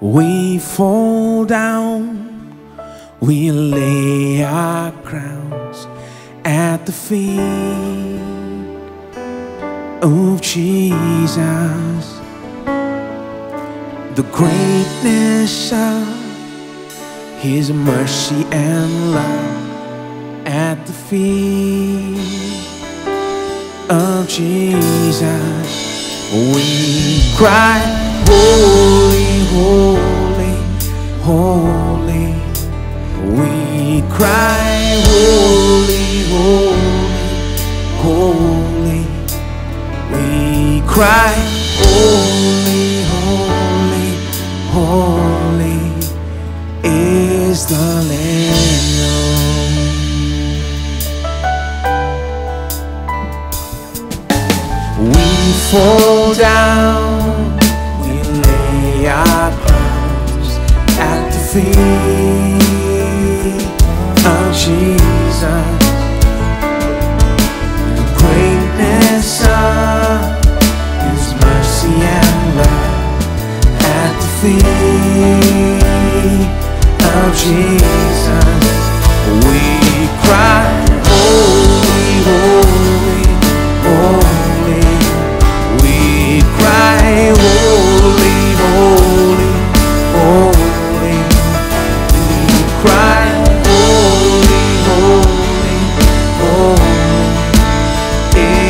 We fall down, we lay our crowns at the feet of Jesus. The greatness of His mercy and love at the feet of Jesus. We cry, holy, holy, holy. We cry, holy, holy, holy. We cry, holy, holy, holy is the Lamb. We fall down, we lay our crowns at the feet of Jesus. The greatness of His mercy and love at the feet of Jesus. We cry, holy, holy, holy. Holy, holy, holy. We cry, holy, holy, holy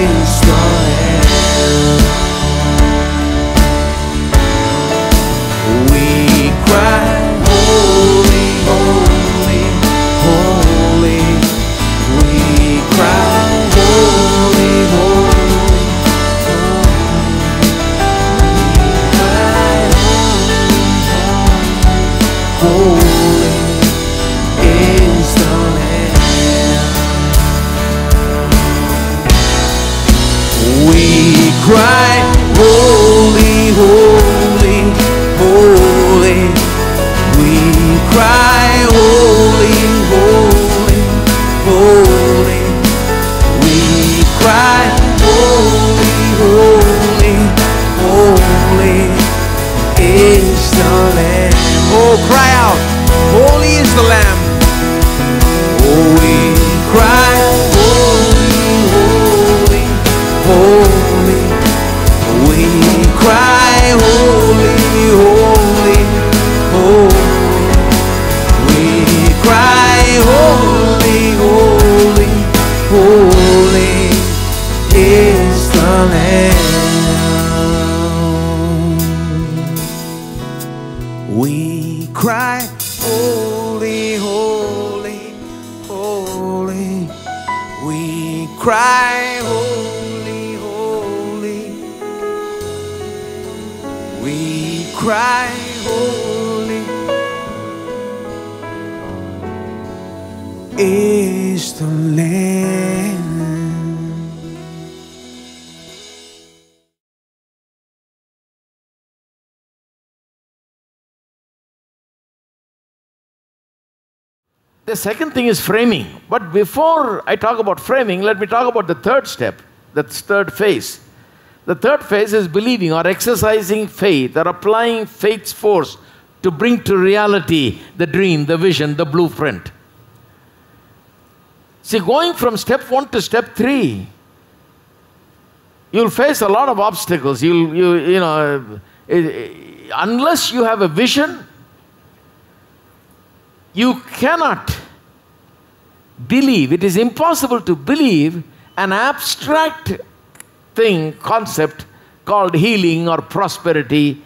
is the Lamb. We cry, holy, holy, holy. We cry, holy, holy. Cry, holy, holy, holy. We cry, holy, holy, holy. We cry, holy, holy, holy is the Lamb. Oh, cry out, holy is the Lamb. Oh, we cry, holy, holy, holy. Cry, holy, holy, holy. We cry, holy, holy, holy is the Lamb. We cry, holy, holy, holy. We cry, holy. We cry, holy is the Lamb. The second thing is framing. But before I talk about framing, let me talk about the third step, that's third phase. The third phase is believing or exercising faith or applying faith's force to bring to reality the dream, the vision, the blueprint. See, going from step 1 to step 3, you'll face a lot of obstacles. Unless you have a vision, you cannot believe. It is impossible to believe an abstract concept called healing or prosperity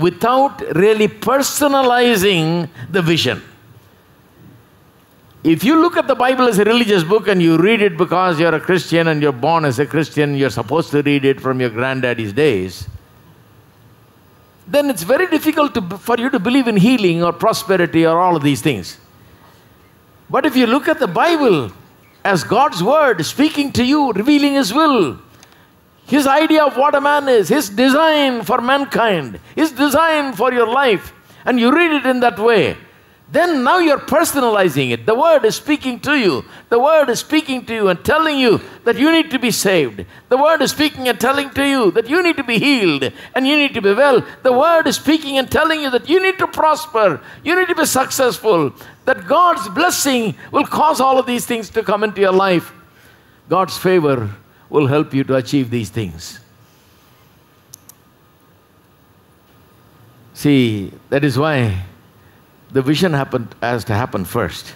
without really personalizing the vision. If you look at the Bible as a religious book and you read it because you're a Christian and you're born as a Christian, you're supposed to read it from your granddaddy's days, then it's very difficult for you to believe in healing or prosperity or all of these things. But if you look at the Bible as God's word speaking to you, revealing His will, His idea of what a man is, His design for mankind, His design for your life, and you read it in that way, then now you're personalizing it. The Word is speaking to you. The Word is speaking to you and telling you that you need to be saved. The Word is speaking and telling to you that you need to be healed and you need to be well. The Word is speaking and telling you that you need to prosper, you need to be successful, that God's blessing will cause all of these things to come into your life. God's favor will help you to achieve these things. See, that is why the vision has to happen first.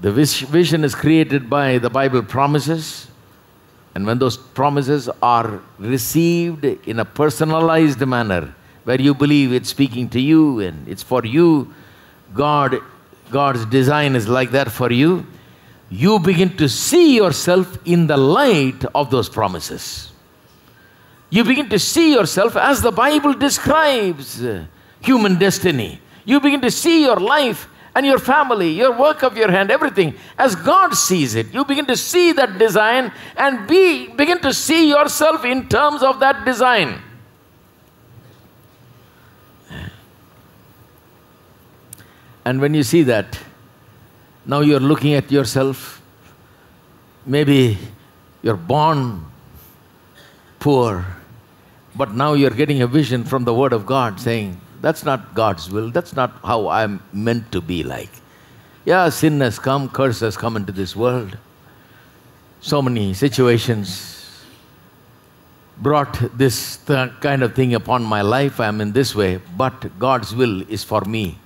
The vision is created by the Bible promises, and when those promises are received in a personalized manner, where you believe it's speaking to you and it's for you, God's design is like that for you, you begin to see yourself in the light of those promises. You begin to see yourself as the Bible describes human destiny. You begin to see your life and your family, your work of your hand, everything, as God sees it. You begin to see that design and begin to see yourself in terms of that design. And when you see that, now you're looking at yourself. Maybe you're born poor, but now you're getting a vision from the Word of God saying, that's not God's will. That's not how I'm meant to be like. Yeah, sin has come, curse has come into this world. So many situations brought this kind of thing upon my life. I'm in this way, but God's will is for me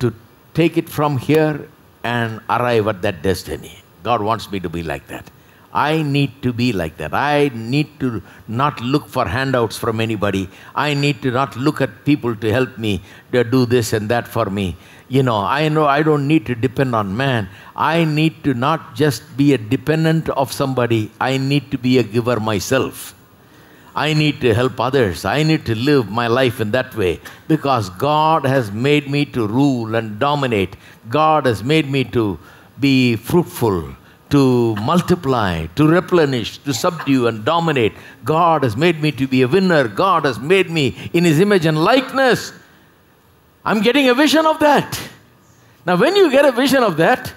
to take it from here and arrive at that destiny. God wants me to be like that. I need to be like that. I need to not look for handouts from anybody. I need to not look at people to help me, to do this and that for me. You know I don't need to depend on man. I need to not just be a dependent of somebody. I need to be a giver myself. I need to help others. I need to live my life in that way because God has made me to rule and dominate. God has made me to be fruitful, to multiply, to replenish, to subdue and dominate. God has made me to be a winner. God has made me in His image and likeness. I'm getting a vision of that. Now, when you get a vision of that,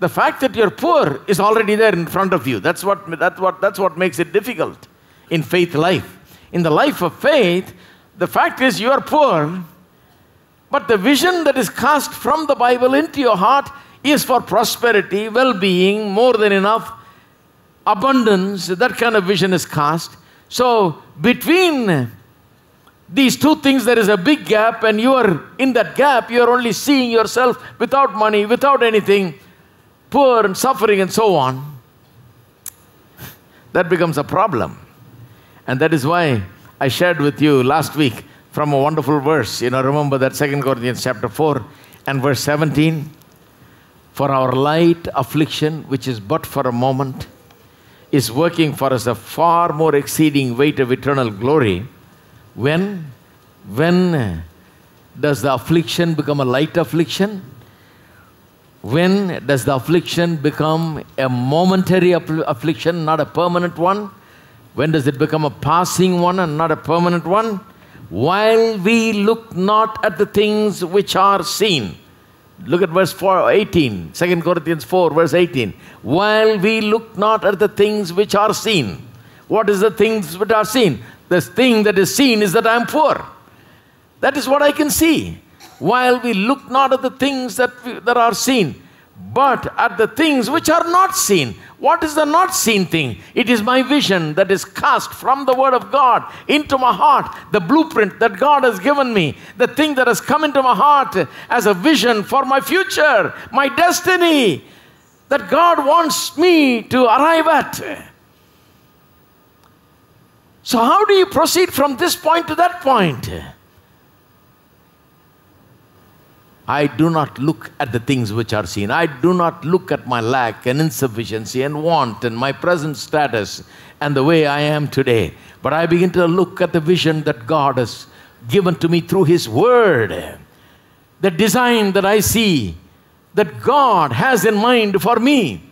the fact that you're poor is already there in front of you. That's what makes it difficult in faith life. In the life of faith, the fact is you are poor, but the vision that is cast from the Bible into your heart is for prosperity, well-being, more than enough, abundance. That kind of vision is cast. So between these two things, there is a big gap, and you are in that gap. You are only seeing yourself without money, without anything, poor and suffering and so on. That becomes a problem. And that is why I shared with you last week from a wonderful verse. You know, remember that 2 Corinthians chapter 4 and verse 17. For our light affliction, which is but for a moment, is working for us a far more exceeding weight of eternal glory. When does the affliction become a light affliction? When does the affliction become a momentary affliction, not a permanent one? When does it become a passing one and not a permanent one? While we look not at the things which are seen. Look at verse 18, 2 Corinthians 4, verse 18. While we look not at the things which are seen. What is the things which are seen? The thing that is seen is that I am poor. That is what I can see. While we look not at the things that are seen, but at the things which are not seen. What is the not seen thing? It is my vision that is cast from the Word of God into my heart, the blueprint that God has given me, the thing that has come into my heart as a vision for my future, my destiny, that God wants me to arrive at. So how do you proceed from this point to that point? I do not look at the things which are seen. I do not look at my lack and insufficiency and want and my present status and the way I am today. But I begin to look at the vision that God has given to me through His Word. The design that I see that God has in mind for me.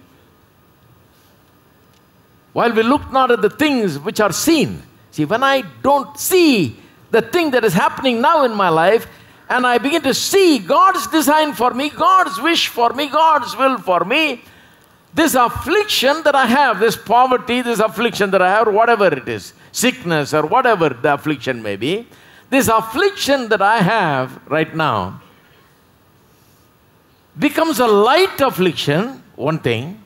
While we look not at the things which are seen. See, when I don't see the thing that is happening now in my life, and I begin to see God's design for me, God's wish for me, God's will for me, this affliction that I have, this poverty, this affliction that I have, or whatever it is, sickness or whatever the affliction may be, this affliction that I have right now becomes a light affliction, one thing.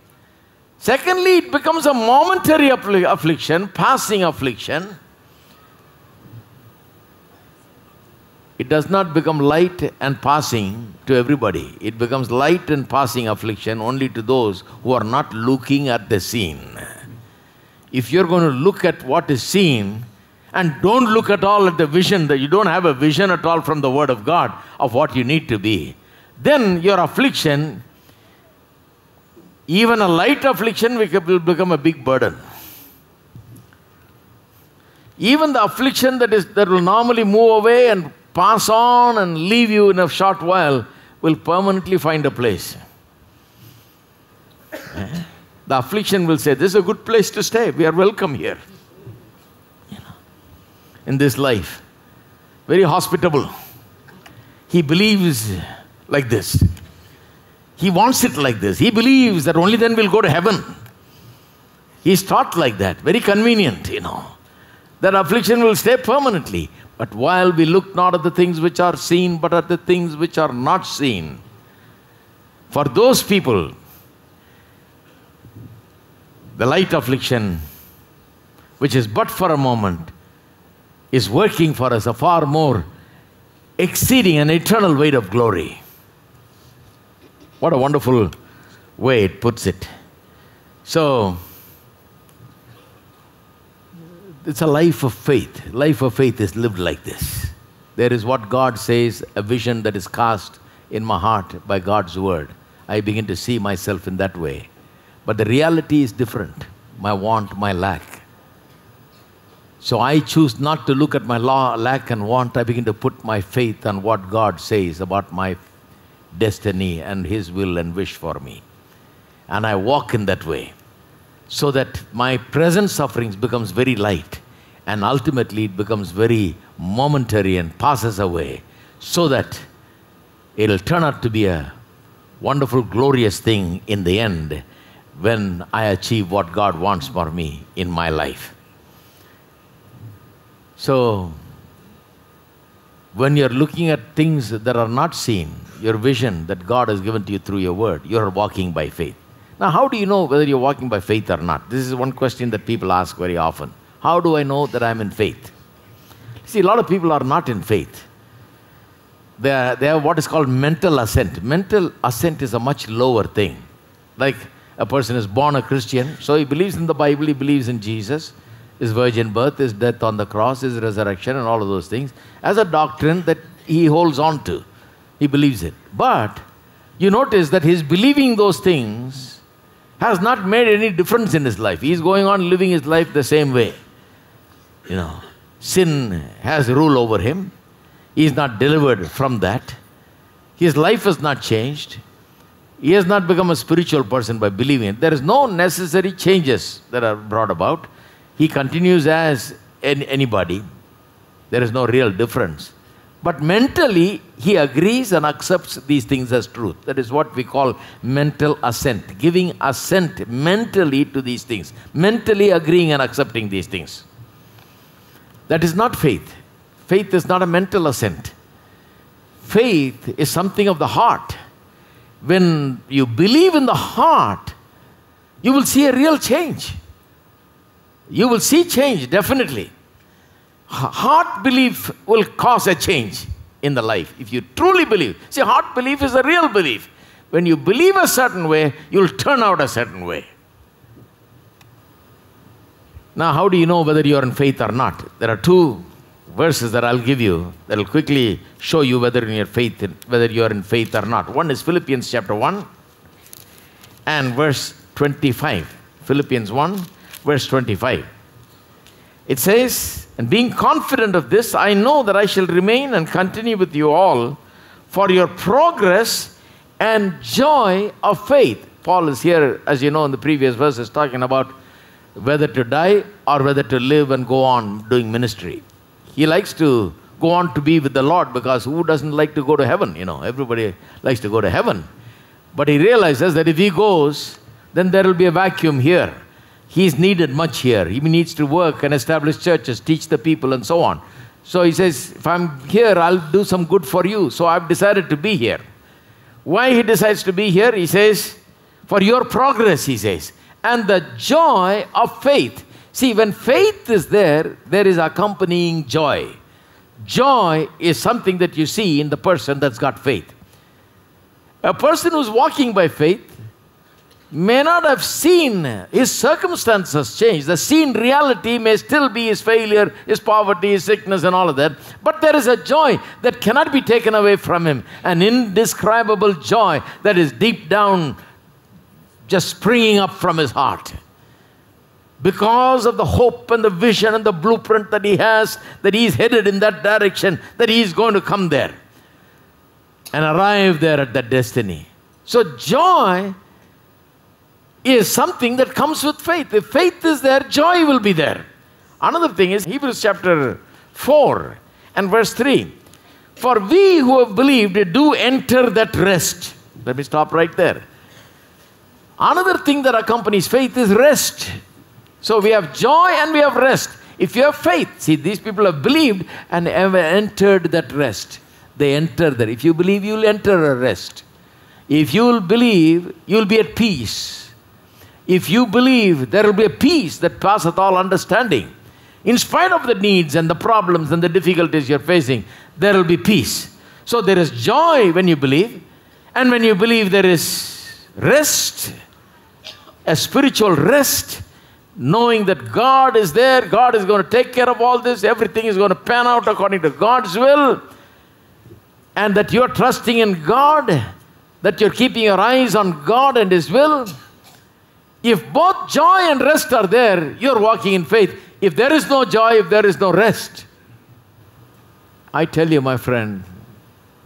Secondly, it becomes a momentary affliction, passing affliction. It does not become light and passing to everybody. It becomes light and passing affliction only to those who are not looking at the seen. If you're going to look at what is seen and don't look at all at the vision, that you don't have a vision at all from the Word of God of what you need to be, then your affliction, even a light affliction, will become a big burden. Even the affliction that will normally move away and pass on and leave you in a short while will permanently find a place. The affliction will say, this is a good place to stay. We are welcome here. In this life. Very hospitable. He believes like this. He wants it like this. He believes that only then we'll go to heaven. He's taught like that. Very convenient, That affliction will stay permanently. But while we look not at the things which are seen, but at the things which are not seen. For those people, the light affliction, which is but for a moment, is working for us a far more exceeding an eternal weight of glory. What a wonderful way it puts it. So, it's a life of faith. Life of faith is lived like this. There is what God says, a vision that is cast in my heart by God's word. I begin to see myself in that way. But the reality is different. My want, my lack. So I choose not to look at my lack and want. I begin to put my faith on what God says about my destiny and His will and wish for me. And I walk in that way. So that my present sufferings becomes very light and ultimately it becomes very momentary and passes away, so that it will turn out to be a wonderful, glorious thing in the end when I achieve what God wants for me in my life. So, when you're looking at things that are not seen, your vision that God has given to you through your word, you're walking by faith. Now, how do you know whether you're walking by faith or not? This is one question that people ask very often. How do I know that I'm in faith? See, a lot of people are not in faith. They have what is called mental assent. Mental assent is a much lower thing. Like a person is born a Christian, so he believes in the Bible, he believes in Jesus, His virgin birth, His death on the cross, His resurrection and all of those things, as a doctrine that he holds on to. He believes it. But you notice that his believing those things has not made any difference in his life. He's going on living his life the same way. Sin has rule over him. He's not delivered from that. His life has not changed. He has not become a spiritual person by believing it. There is no necessary changes that are brought about. He continues as anybody. There is no real difference. But mentally, he agrees and accepts these things as truth. That is what we call mental assent, giving assent mentally to these things, mentally agreeing and accepting these things. That is not faith. Faith is not a mental assent. Faith is something of the heart. When you believe in the heart, you will see a real change. You will see change, definitely. Heart belief will cause a change in the life if you truly believe. See, heart belief is a real belief. When you believe a certain way, you'll turn out a certain way. Now, how do you know whether you're in faith or not? There are two verses that I'll give you that will quickly show you whether you're in faith or not. One is Philippians chapter 1 and verse 25. Philippians 1, verse 25. It says, and being confident of this, I know that I shall remain and continue with you all for your progress and joy of faith. Paul is here, as you know, in the previous verses, talking about whether to die or whether to live and go on doing ministry. He likes to go on to be with the Lord, because who doesn't like to go to heaven? You know, everybody likes to go to heaven. But he realizes that if he goes, then there will be a vacuum here. He's needed much here. He needs to work and establish churches, teach the people and so on. So he says, if I'm here, I'll do some good for you. So I've decided to be here. Why he decides to be here? He says, for your progress, he says, and the joy of faith. See, when faith is there, there is accompanying joy. Joy is something that you see in the person that's got faith. A person who's walking by faith may not have seen his circumstances change. The seen reality may still be his failure, his poverty, his sickness and all of that. But there is a joy that cannot be taken away from him. An indescribable joy that is deep down, just springing up from his heart. Because of the hope and the vision and the blueprint that he has, that he's headed in that direction, that he's going to come there and arrive there at that destiny. So joy is something that comes with faith. If faith is there, joy will be there. Another thing is Hebrews chapter 4 and verse 3. For we who have believed do enter that rest. Let me stop right there. Another thing that accompanies faith is rest. So we have joy and we have rest. If you have faith, see, these people have believed and have entered that rest. They enter there. If you believe, you'll enter a rest. If you'll believe, you'll be at peace. If you believe, there will be a peace that passeth all understanding. In spite of the needs and the problems and the difficulties you're facing, there will be peace. So there is joy when you believe. And when you believe, there is rest, a spiritual rest, knowing that God is there, God is going to take care of all this, everything is going to pan out according to God's will, and that you're trusting in God, that you're keeping your eyes on God and His will. If both joy and rest are there, you're walking in faith. If there is no joy, if there is no rest, I tell you, my friend,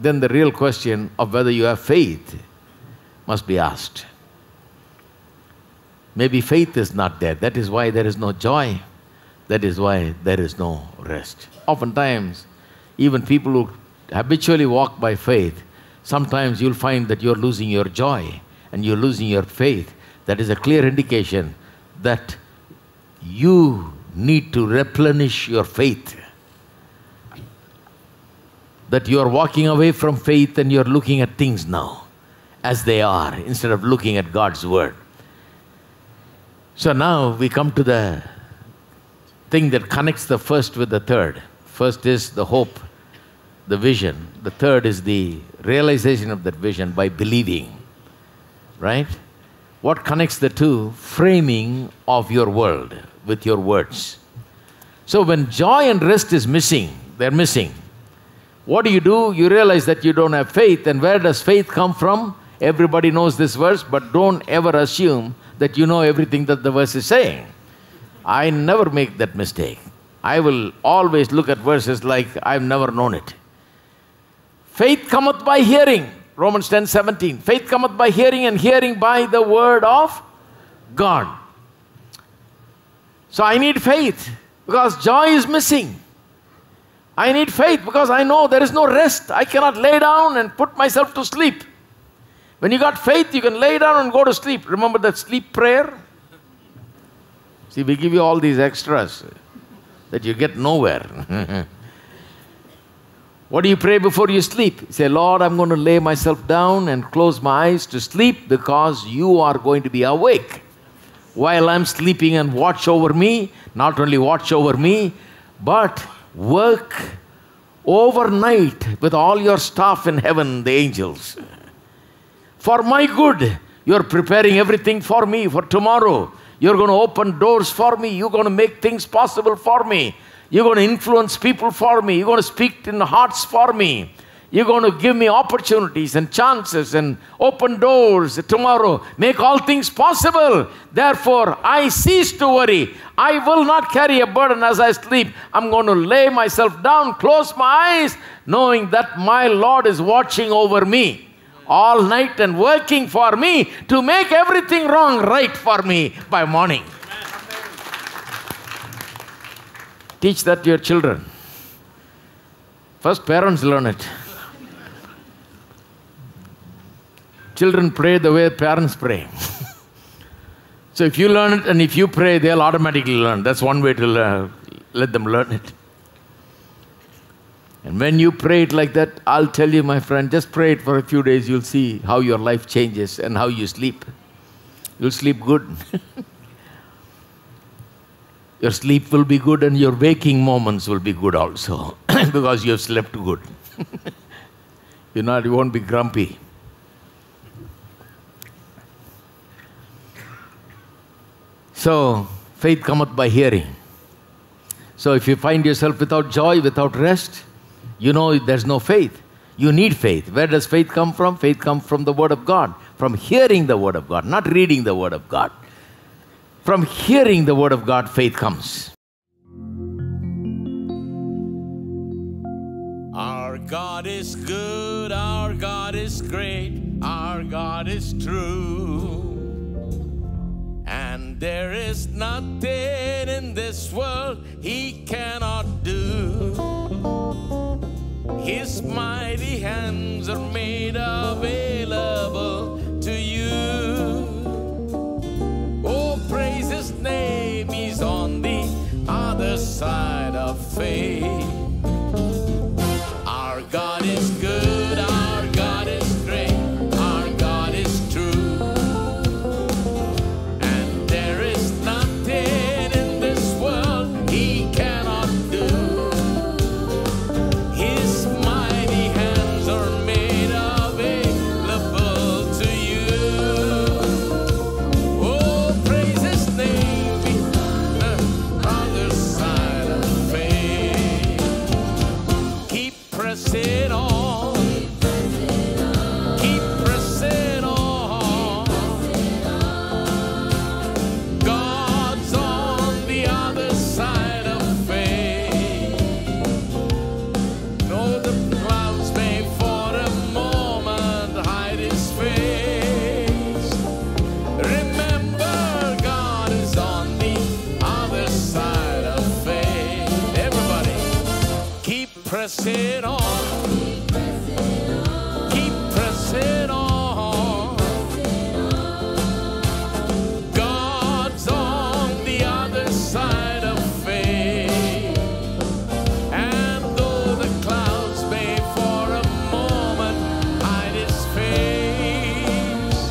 then the real question of whether you have faith must be asked. Maybe faith is not there. That is why there is no joy. That is why there is no rest. Oftentimes, even people who habitually walk by faith, sometimes you'll find that you're losing your joy and you're losing your faith. That is a clear indication that you need to replenish your faith. That you're walking away from faith and you're looking at things now as they are, instead of looking at God's word. So now we come to the thing that connects the first with the third. First is the hope, the vision. The third is the realization of that vision by believing, right? What connects the two? Framing of your world with your words. So when joy and rest is missing, they're missing. What do? You realize that you don't have faith. And where does faith come from? Everybody knows this verse, but don't ever assume that you know everything that the verse is saying. I never make that mistake. I will always look at verses like I've never known it. Faith cometh by hearing, Romans 10:17. Faith cometh by hearing, and hearing by the word of God. So I need faith because joy is missing. I need faith because I know there is no rest. I cannot lay down and put myself to sleep. When you got faith, you can lay down and go to sleep. Remember that sleep prayer? See, we give you all these extras that you get nowhere. What do you pray before you sleep? You say, Lord, I'm going to lay myself down and close my eyes to sleep because you are going to be awake while I'm sleeping and watch over me. Not only watch over me, but work overnight with all your staff in heaven, the angels. For my good, you're preparing everything for me, for tomorrow. You're going to open doors for me. You're going to make things possible for me. You're going to influence people for me. You're going to speak in hearts for me. You're going to give me opportunities and chances and open doors tomorrow. Make all things possible. Therefore, I cease to worry. I will not carry a burden as I sleep. I'm going to lay myself down, close my eyes, knowing that my Lord is watching over me all night and working for me to make everything wrong right for me by morning. Amen. Teach that to your children. First, parents learn it. Children pray the way parents pray. So if you learn it and if you pray, they'll automatically learn. That's one way to let them learn it. And when you pray it like that, I'll tell you, my friend, just pray it for a few days. You'll see how your life changes and how you sleep. You'll sleep good. Your sleep will be good and your waking moments will be good also because you have slept good. You won't be grumpy. So, faith cometh by hearing. So if you find yourself without joy, without rest, you know there's no faith. You need faith. Where does faith come from? Faith comes from the Word of God, from hearing the Word of God, not reading the Word of God. From hearing the Word of God, faith comes. Our God is good, our God is great, our God is true. And there is nothing in this world He cannot do. His mighty hands are made available to you. Oh, praise His name, He's on the other side of faith. Our God is good, our God is great, our God is true. And there is nothing in this world He cannot do. His mighty hands are made available to you. Oh, sit on. Keep pressing on. Keep pressing on. God's on the other side of faith. Though the clouds may for a moment hide His face,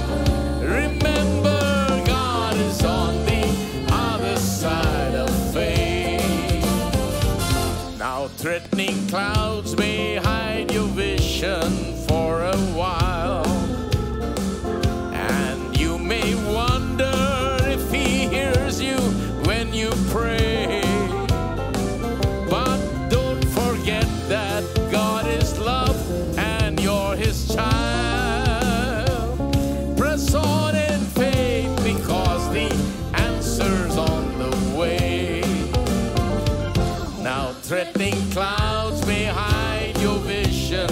remember God is on the other side of faith. Everybody, keep pressing on. Threatening clouds may hide your vision for a while, and you may wonder if He hears you when you pray. But don't forget that God is love and you're His child. Press on in faith because the answer's on the way. Now threatening clouds may hide your vision.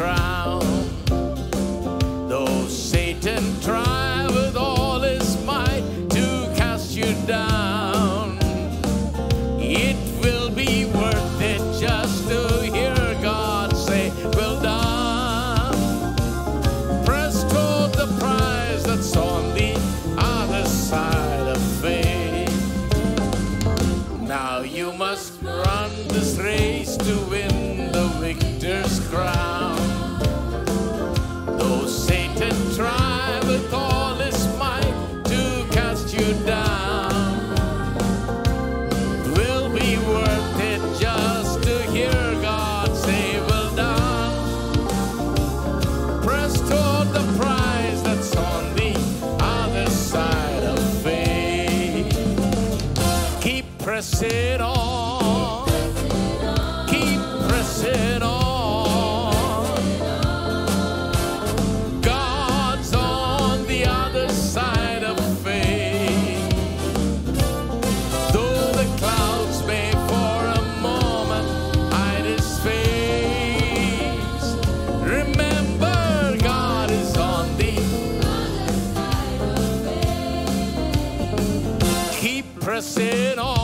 crown. Though Satan try with all his might to cast you down, it will be worth it just to hear God say, well done. Press toward the prize that's on the other side of faith. Now you must run this race to win the victor's crown. Though Satan try with all his might to cast you down, will be worth it just to hear God say, well done. Press toward the prize that's on the other side of faith. Keep pressing on. Press it on.